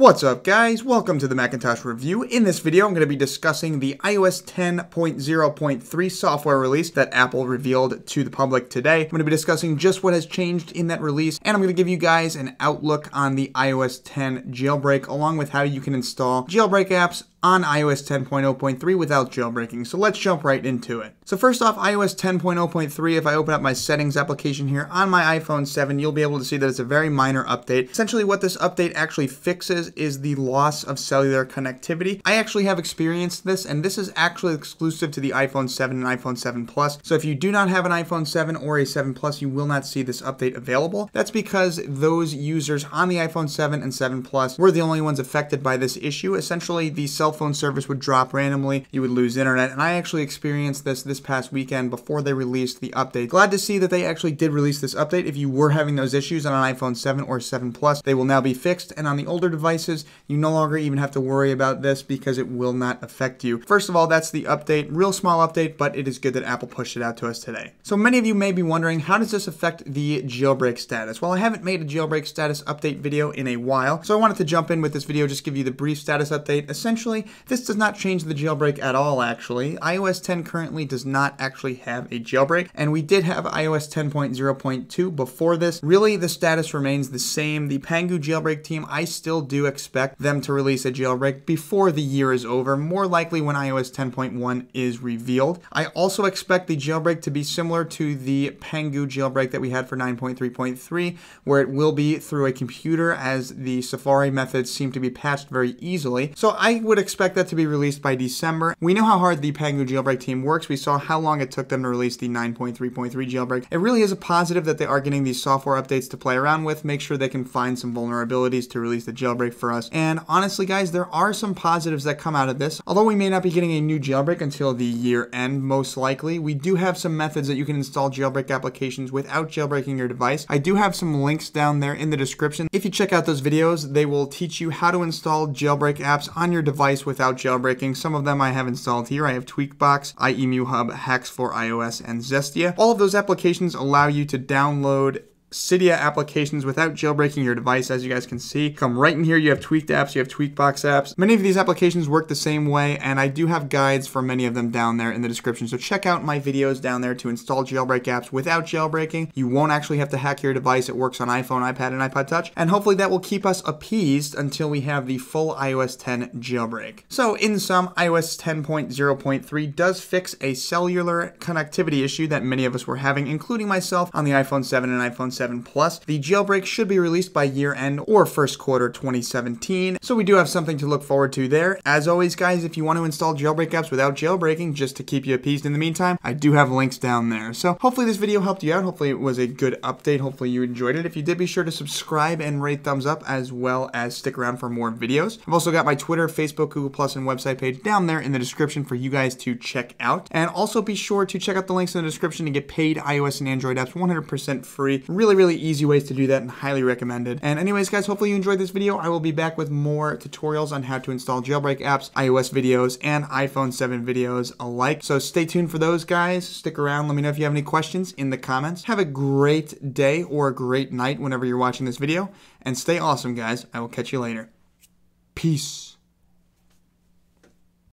What's up guys, welcome to the Macintosh Review. In this video I'm going to be discussing the iOS 10.0.3 software release that Apple revealed to the public today. I'm going to be discussing just what has changed in that release, and I'm going to give you guys an outlook on the iOS 10 jailbreak along with how you can install jailbreak apps on iOS 10.0.3 without jailbreaking. So let's jump right into it. So first off, iOS 10.0.3, if I open up my settings application here on my iPhone 7, you'll be able to see that it's a very minor update. Essentially what this update actually fixes is the loss of cellular connectivity. I actually have experienced this, and this is actually exclusive to the iPhone 7 and iPhone 7 Plus. So if you do not have an iPhone 7 or a 7 Plus, you will not see this update available. That's because those users on the iPhone 7 and 7 Plus were the only ones affected by this issue. Essentially the cell phone service would drop randomly, you would lose internet, and I actually experienced this past weekend before they released the update. Glad to see that they actually did release this update. If you were having those issues on an iPhone 7 or 7 Plus, they will now be fixed, and on the older devices, you no longer even have to worry about this because it will not affect you. First of all, that's the update. Real small update, but it is good that Apple pushed it out to us today. So many of you may be wondering, how does this affect the jailbreak status? Well, I haven't made a jailbreak status update video in a while, so I wanted to jump in with this video, just give you the brief status update. Essentially, this does not change the jailbreak at all, actually. iOS 10 currently does not actually have a jailbreak, and we did have iOS 10.0.2 before this. Really, the status remains the same. The Pangu jailbreak team, I still do expect them to release a jailbreak before the year is over, more likely when iOS 10.1 is revealed. I also expect the jailbreak to be similar to the Pangu jailbreak that we had for 9.3.3, where it will be through a computer, as the Safari methods seem to be patched very easily. So I would expect that to be released by December. We know how hard the Pangu jailbreak team works. We saw how long it took them to release the 9.3.3 jailbreak. It really is a positive that they are getting these software updates to play around with, make sure they can find some vulnerabilities to release the jailbreak for us. And honestly guys, there are some positives that come out of this. Although we may not be getting a new jailbreak until the year end, most likely, we do have some methods that you can install jailbreak applications without jailbreaking your device. I do have some links down there in the description. If you check out those videos, they will teach you how to install jailbreak apps on your device without jailbreaking. Some of them I have installed here. I have tweakbox, iemuhub, Hacks for iOS, and Zestia. All of those applications allow you to download Cydia applications without jailbreaking your device. As you guys can see, come right in here, you have tweaked apps, you have tweakbox apps. Many of these applications work the same way, and I do have guides for many of them down there in the description. So check out my videos down there to install jailbreak apps without jailbreaking. You won't actually have to hack your device. It works on iPhone, iPad, and iPod touch, and hopefully that will keep us appeased until we have the full iOS 10 jailbreak. So in sum, iOS 10.0.3 does fix a cellular connectivity issue that many of us were having, including myself on the iPhone 7 and iPhone 7 Plus. The jailbreak should be released by year end or first quarter 2017, so we do have something to look forward to there. As always guys, if you want to install jailbreak apps without jailbreaking, just to keep you appeased in the meantime, I do have links down there. So hopefully this video helped you out, hopefully it was a good update, hopefully you enjoyed it. If you did, be sure to subscribe and rate thumbs up, as well as stick around for more videos. I've also got my Twitter, Facebook, Google Plus, and website page down there in the description for you guys to check out, and also be sure to check out the links in the description to get paid iOS and Android apps 100% free. Really easy ways to do that, and highly recommended. And anyways guys, hopefully you enjoyed this video. I will be back with more tutorials on how to install jailbreak apps, iOS videos, and iPhone 7 videos alike. So stay tuned for those guys. Stick around. Let me know if you have any questions in the comments. Have a great day or a great night whenever you're watching this video. And stay awesome guys. I will catch you later. Peace.